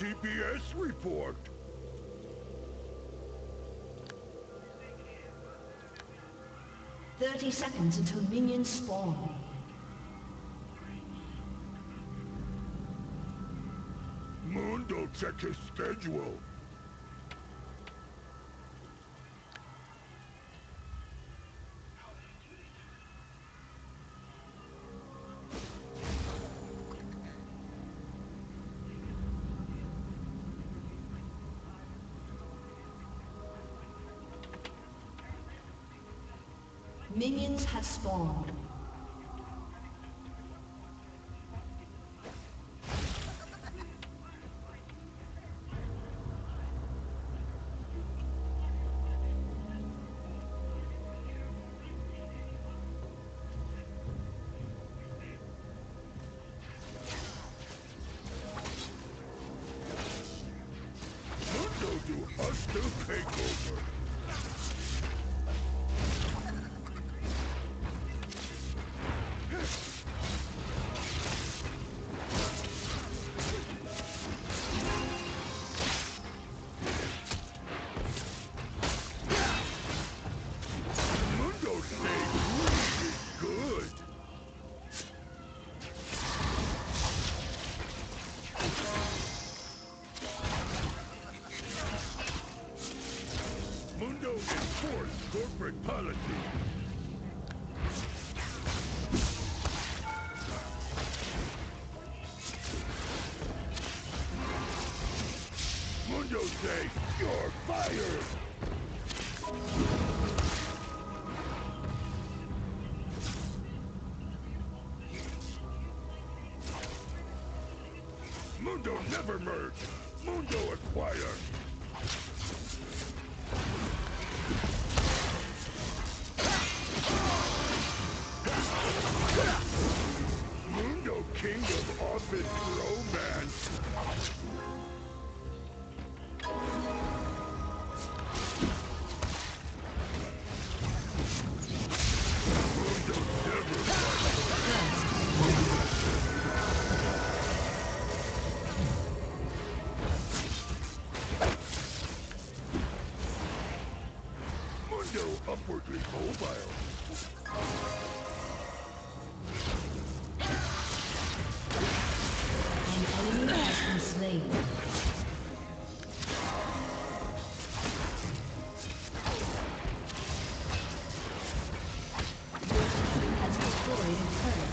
TPS report. Thirty seconds until minions spawn. Mundo, check his schedule. Minions have spawned. Mundo, do hostile takeover. Mundo enforce corporate policy. Mundo say, you're fired! Mundo never merge. Mundo acquire. Mundo, king of office romance. Mundo never merge. Upwardly mobile. An enemy has been slain. Has destroyed a turret.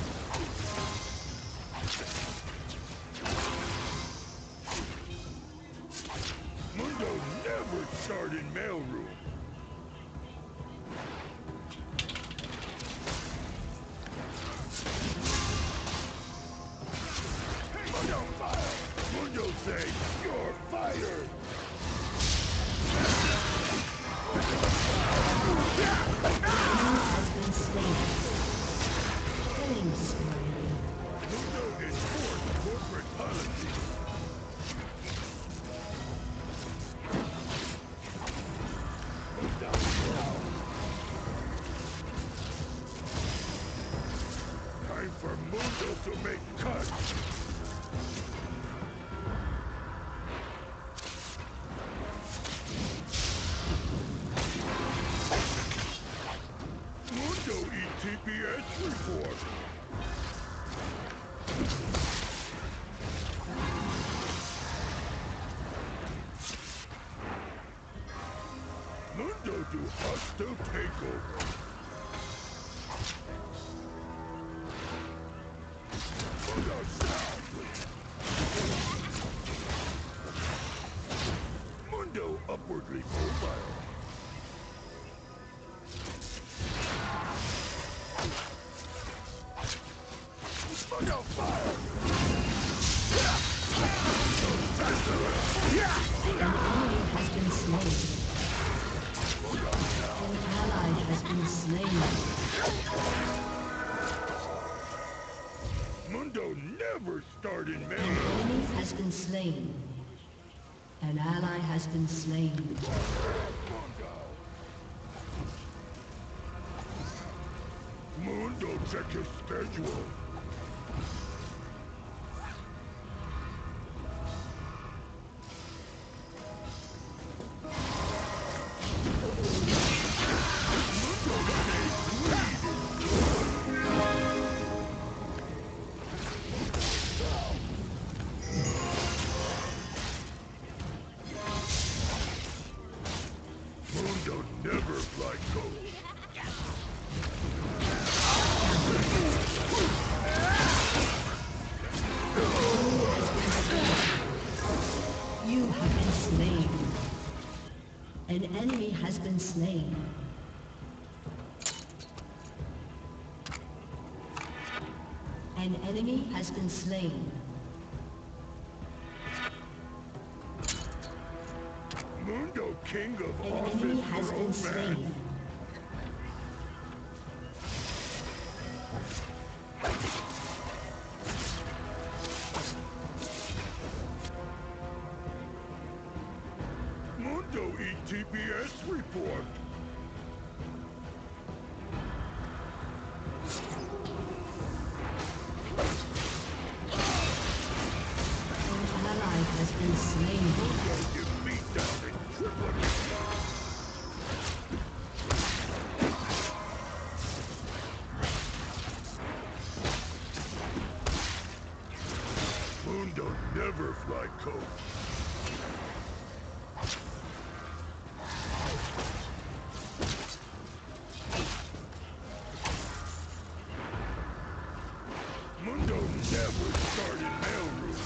Mundo never started mailroom. You're fired! Mundo is for corporate policy. Time for Mundo to make cuts. TPS report. Mundo do hostile takeover. Mundo south. Mundo upwardly mobile. Mundo fire! An ally has been slain. An ally has been slain. Mundo never started marriage. An enemy has been slain. An ally has been slain. Mundo, check his schedule. slain. An enemy has been slain. An enemy has been slain. Mundo, king of an office, enemy has been slain. Mundo ETBS report. Mundo never fly coach. Mundo never started mailroom.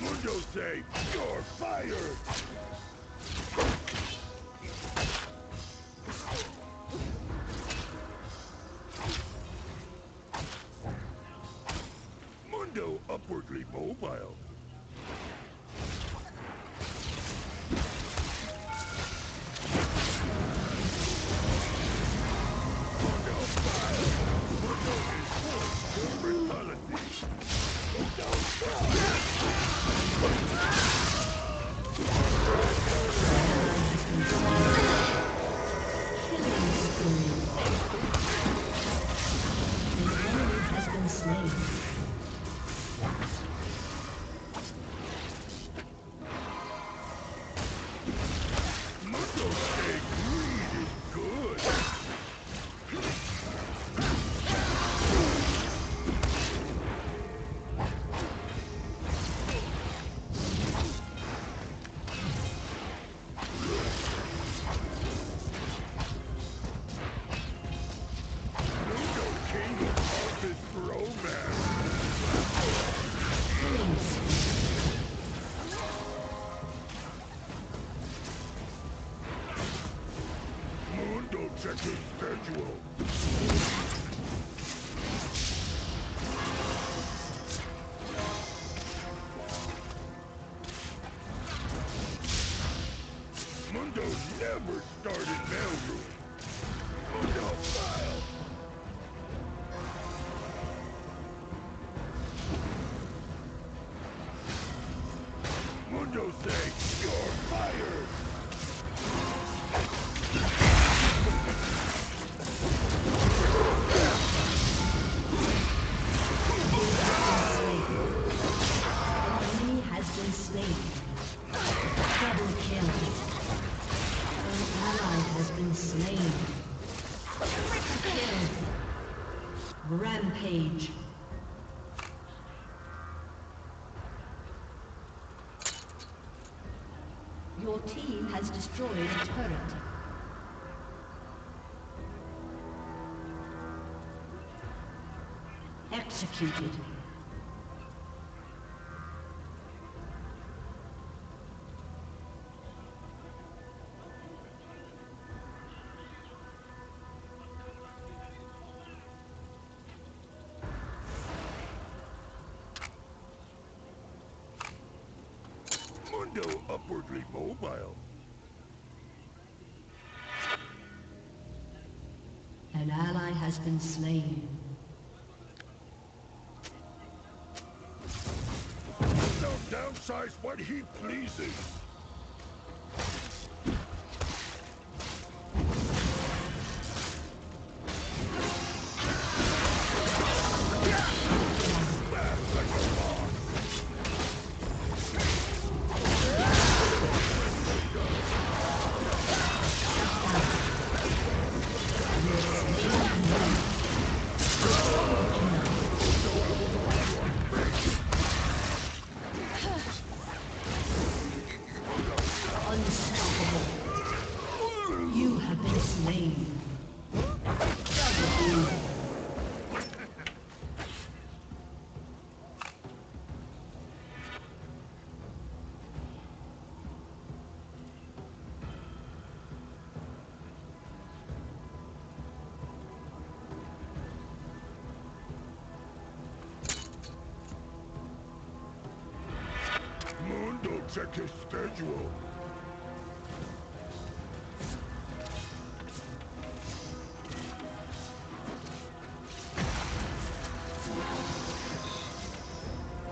Mundo say, you're fired! Mundo upwardly mobile. Mundo fired! Mundo is full of brutality. Mundo fired! Check his schedule. Mundo never started mailroom. Mundo file. Mundo say, you're fired. Rampage. Your team has destroyed a turret. Executed. Mundo upwardly mobile. An ally has been slain. Mundo downsize what he pleases. Unstoppable. You have been slain. check his schedule.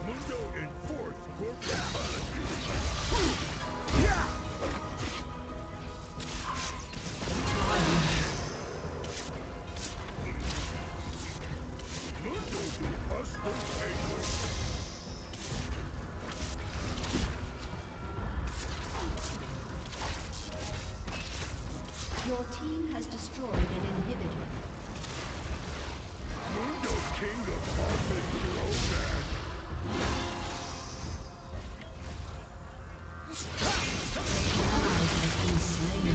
Mundo enforced corporate policy. Mundo do us the favor. Your team has destroyed an inhibitor. Mundo, king of Arthur, Mundo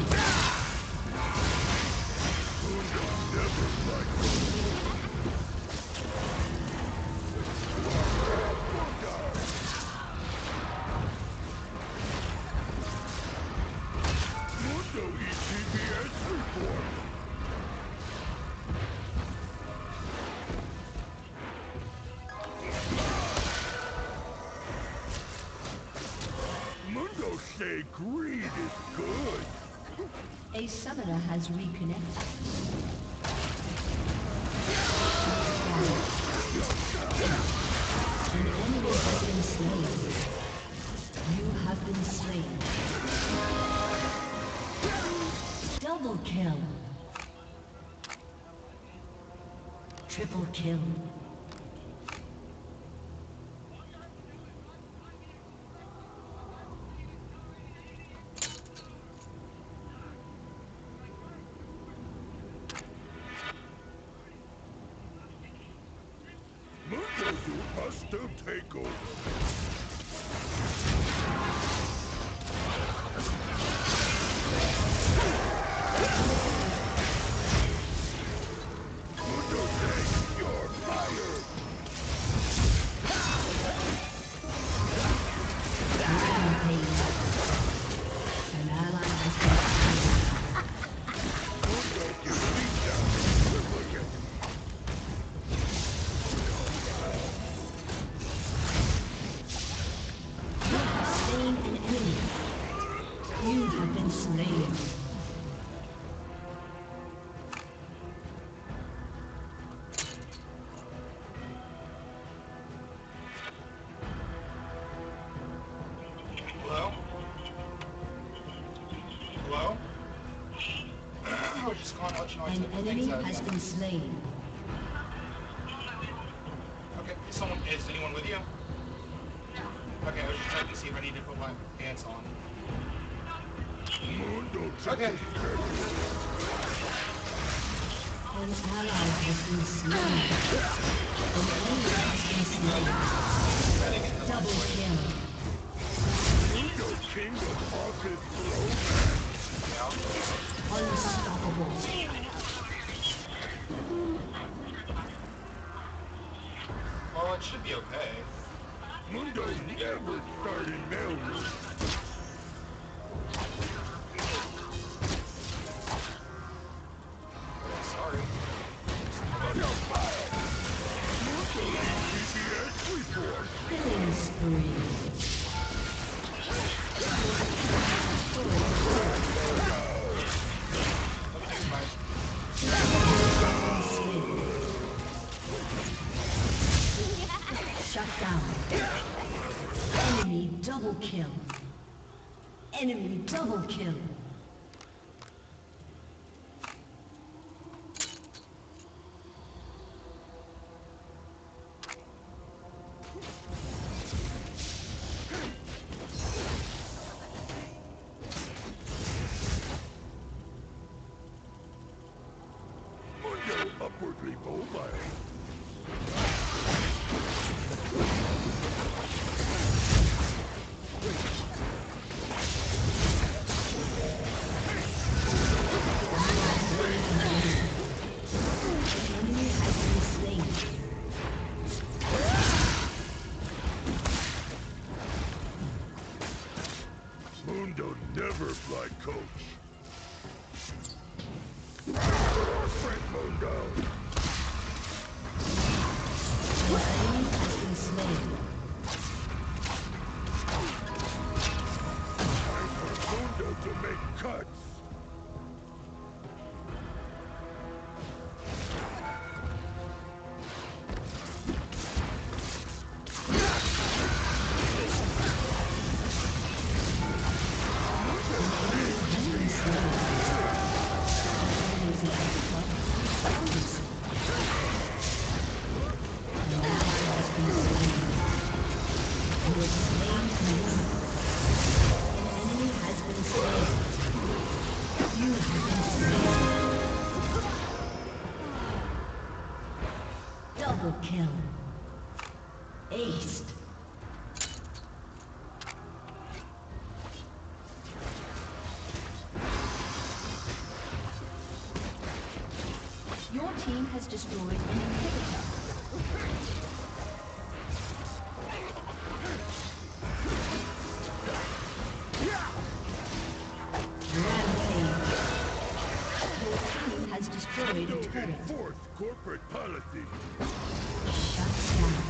never liked him. Mundo ETBS report. Mundo say greed is good. A summoner has reconnected. An enemy has been slain. You have been slain. Double kill. Triple kill. Mundo do us to take over. Mundo, take your fire! An ally has been killed. Mundo, you beat down the replicant. You have slain an enemy. You have been slain. An enemy has been slain. Okay, is anyone with you? Okay, I was just checking to see if I need to put my pants on. Mundo, okay. An ally has been slain. An enemy has been slain. Double kill. Mundo, king of office. Unstoppable. Well, it should be okay. Mundo never started melting. Sorry. Mundo CBS report. Killing spree. Shut down. Enemy double kill. Enemy double kill. Mundo upwardly mobile. Mundo never fly coach. Friend Mundo. The enemy has been slain. Triple kill. Aced. Your team has destroyed an inhibitor. Enforce corporate policy. Shut down.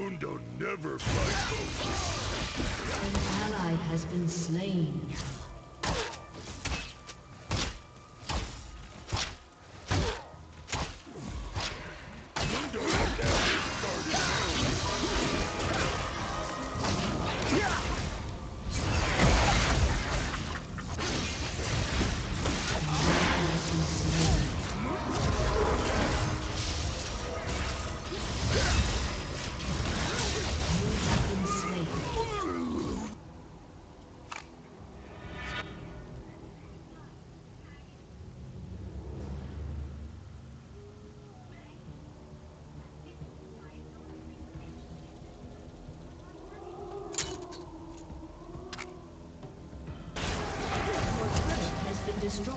Mundo never fights. An ally has been slain. Destroyed.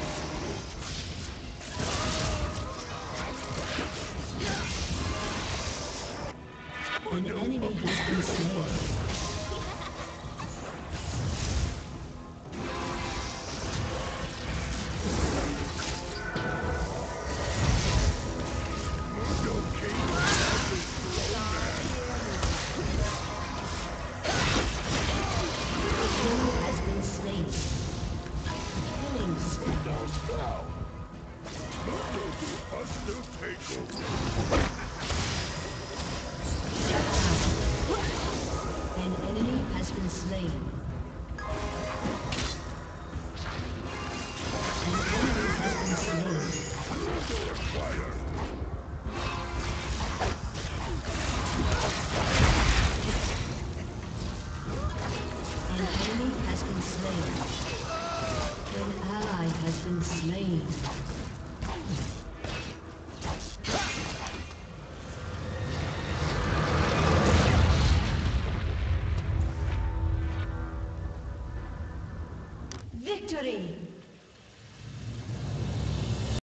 Victory!